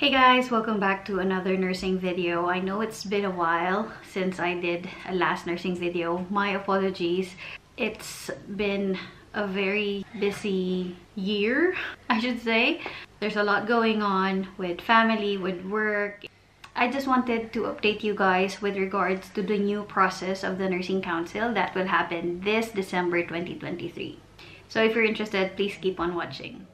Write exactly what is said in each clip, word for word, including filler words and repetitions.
Hey guys, welcome back to another nursing video. I know it's been a while since I did a last nursing video. My apologies. It's been a very busy year, I should say. There's a lot going on with family, with work. I just wanted to update you guys with regards to the new process of the Nursing Council that will happen this December twenty twenty-three. So if you're interested, please keep on watching.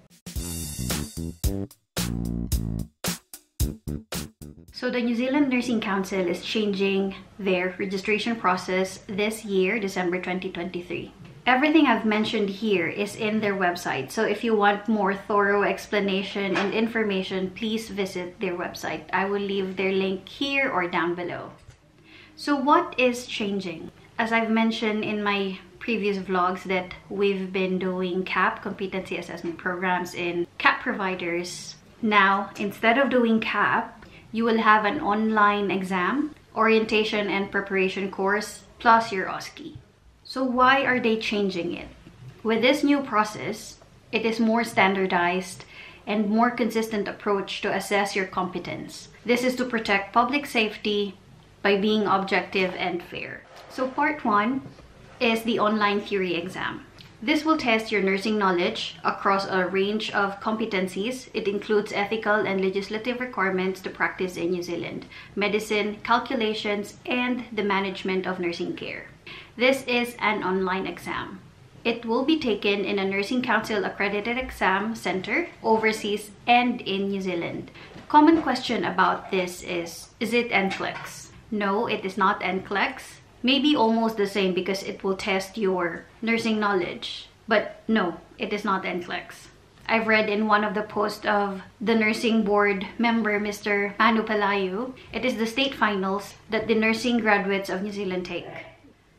So the New Zealand Nursing Council is changing their registration process this year, December twenty twenty-three. Everything I've mentioned here is in their website, so if you want more thorough explanation and information, please visit their website. I will leave their link here or down below. So what is changing? As I've mentioned in my previous vlogs that we've been doing C A P, competency assessment programs in C A P providers. Now, instead of doing C A P, you will have an online exam, orientation and preparation course, plus your O S C E. So why are they changing it? With this new process, it is more standardized and more consistent approach to assess your competence. This is to protect public safety by being objective and fair. So part one is the online theory exam. This will test your nursing knowledge across a range of competencies. It includes ethical and legislative requirements to practice in New Zealand, medicine, calculations, and the management of nursing care. This is an online exam. It will be taken in a Nursing Council accredited exam center overseas and in New Zealand. The common question about this is, is it N C L E X? No, it is not N C L E X. Maybe almost the same because it will test your nursing knowledge. But no, it is not N C L E X. I've read in one of the posts of the nursing board member, Mister Manupelayu, it is the state finals that the nursing graduates of New Zealand take.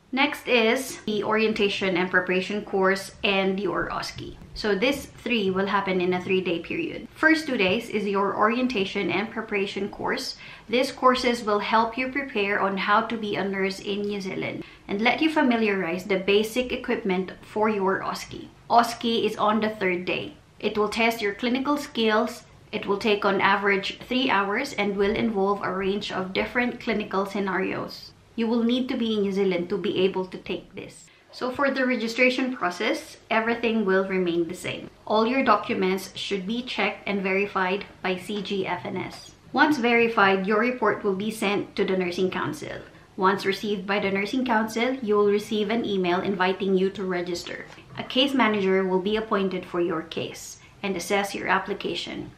Next is the orientation and preparation course and your O S C E. So these three will happen in a three-day period. First two days is your orientation and preparation course. These courses will help you prepare on how to be a nurse in New Zealand and let you familiarize the basic equipment for your O S C E. O S C E is on the third day. It will test your clinical skills. It will take on average three hours and will involve a range of different clinical scenarios. You will need to be in New Zealand to be able to take this. So for the registration process, everything will remain the same. All your documents should be checked and verified by C G F N S. Once verified, your report will be sent to the Nursing Council. Once received by the Nursing Council, you will receive an email inviting you to register. A case manager will be appointed for your case and assess your application.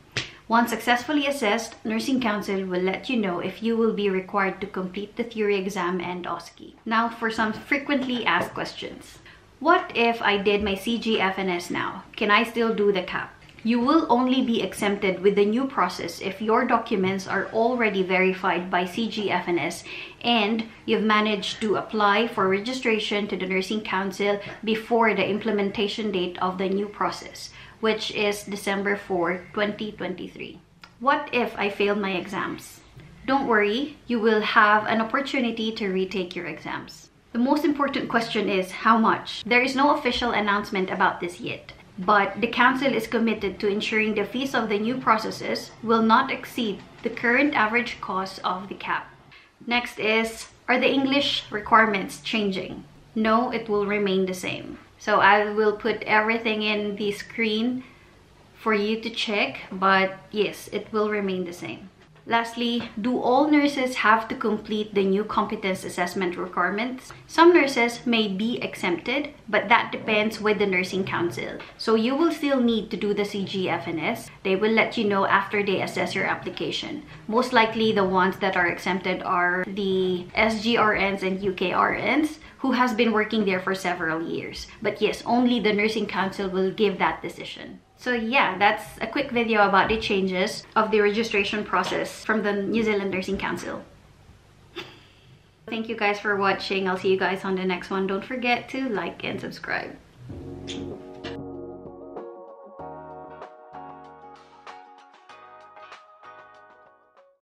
Once successfully assessed, Nursing Council will let you know if you will be required to complete the theory exam and O S C E. Now for some frequently asked questions. What if I did my C G F N S now? Can I still do the C A P? You will only be exempted with the new process if your documents are already verified by C G F N S and you've managed to apply for registration to the Nursing Council before the implementation date of the new process, which is December fourth, twenty twenty-three. What if I fail my exams? Don't worry, you will have an opportunity to retake your exams. The most important question is how much? There is no official announcement about this yet, but the Council is committed to ensuring the fees of the new processes will not exceed the current average cost of the C A P. Next is, are the English requirements changing? No, it will remain the same. So I will put everything in the screen for you to check, but yes, it will remain the same. Lastly, do all nurses have to complete the new competence assessment requirements? Some nurses may be exempted, but that depends with the Nursing Council. So you will still need to do the C G F N S. They will let you know after they assess your application. Most likely the ones that are exempted are the S G R Ns and U K R Ns who has been working there for several years. But yes, only the Nursing Council will give that decision. So yeah, that's a quick video about the changes of the registration process from the New Zealand Nursing Council. Thank you guys for watching. I'll see you guys on the next one. Don't forget to like and subscribe.